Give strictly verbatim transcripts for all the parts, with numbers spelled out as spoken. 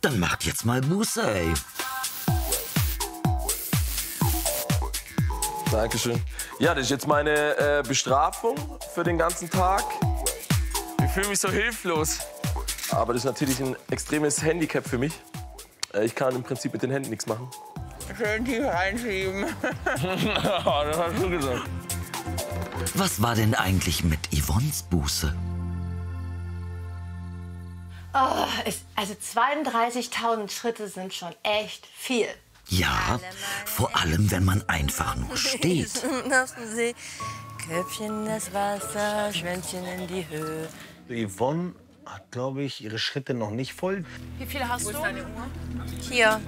Dann macht jetzt mal Buße, ey. Dankeschön. Ja, das ist jetzt meine äh, Bestrafung für den ganzen Tag. Ich fühle mich so hilflos. Aber das ist natürlich ein extremes Handicap für mich. Ich kann im Prinzip mit den Händen nichts machen. Schön tief reinschieben. Ja, das hast du gesagt. Was war denn eigentlich mit Yvonnes Buße? Oh, ist, also zweiunddreißigtausend Schritte sind schon echt viel. Ja, vor allem, wenn man einfach nur steht. Köpfchen das Wasser, Schwänzchen in die Höhe. Yvonne hat, glaube ich, ihre Schritte noch nicht voll. Wie viele hast du? Hier.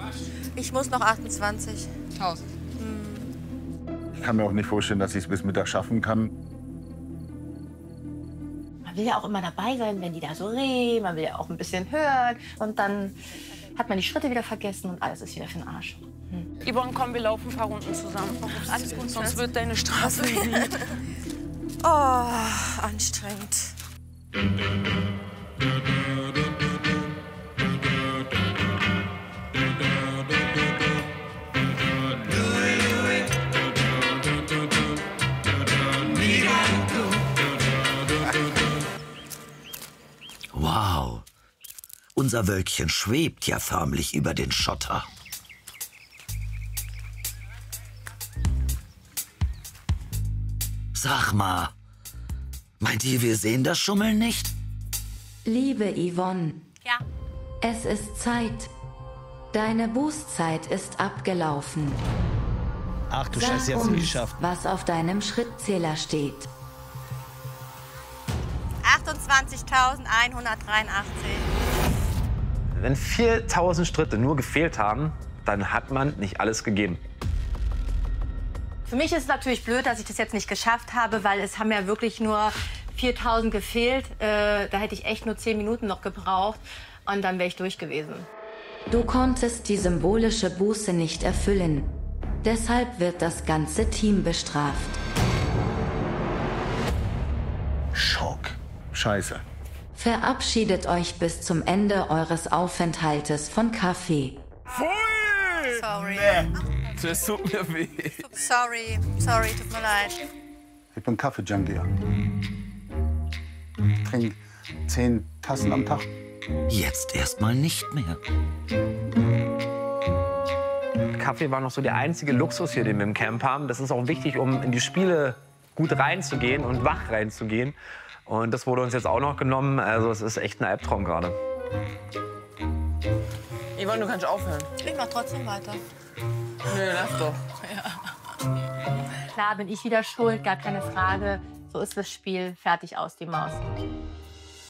Ich muss noch achtundzwanzigtausend. Hm. Ich kann mir auch nicht vorstellen, dass ich es bis Mittag schaffen kann. Man will ja auch immer dabei sein, wenn die da so reden. Man will ja auch ein bisschen hören. Und dann hat man die Schritte wieder vergessen und alles ist wieder für den Arsch. Hm. Yvonne, komm, wir laufen ein paar Runden zusammen. Alles gut, sonst wird deine Strafe nicht. Oh, anstrengend. Wow, unser Wölkchen schwebt ja förmlich über den Schotter. Sag mal. Meint ihr, wir sehen das Schummeln nicht? Liebe Yvonne, ja. Es ist Zeit. Deine Bußzeit ist abgelaufen. Ach du Scheiße, sie hat es nicht geschafft. Was auf deinem Schrittzähler steht. achtundzwanzigtausendeinhundertdreiundachtzig. Wenn viertausend Schritte nur gefehlt haben, dann hat man nicht alles gegeben. Für mich ist es natürlich blöd, dass ich das jetzt nicht geschafft habe, weil es haben ja wirklich nur viertausend gefehlt. Äh, da hätte ich echt nur zehn Minuten noch gebraucht und dann wäre ich durch gewesen. Du konntest die symbolische Buße nicht erfüllen. Deshalb wird das ganze Team bestraft. Schock. Scheiße. Verabschiedet euch bis zum Ende eures Aufenthaltes von Kaffee. Voll! Sorry. Nee. Das tut mir weh. Sorry, sorry, tut mir leid. Ich bin Kaffee-Junkie. Ich trinke zehn Tassen am Tag. Jetzt erstmal nicht mehr. Kaffee war noch so der einzige Luxus hier, den wir im Camp haben. Das ist auch wichtig, um in die Spiele gut reinzugehen und wach reinzugehen. Und das wurde uns jetzt auch noch genommen. Also es ist echt ein Albtraum gerade. Yvonne, du kannst aufhören. Ich mach trotzdem weiter. Nee, lass doch. Ja. Klar bin ich wieder schuld, gar keine Frage. So ist das Spiel. Fertig, aus die Maus.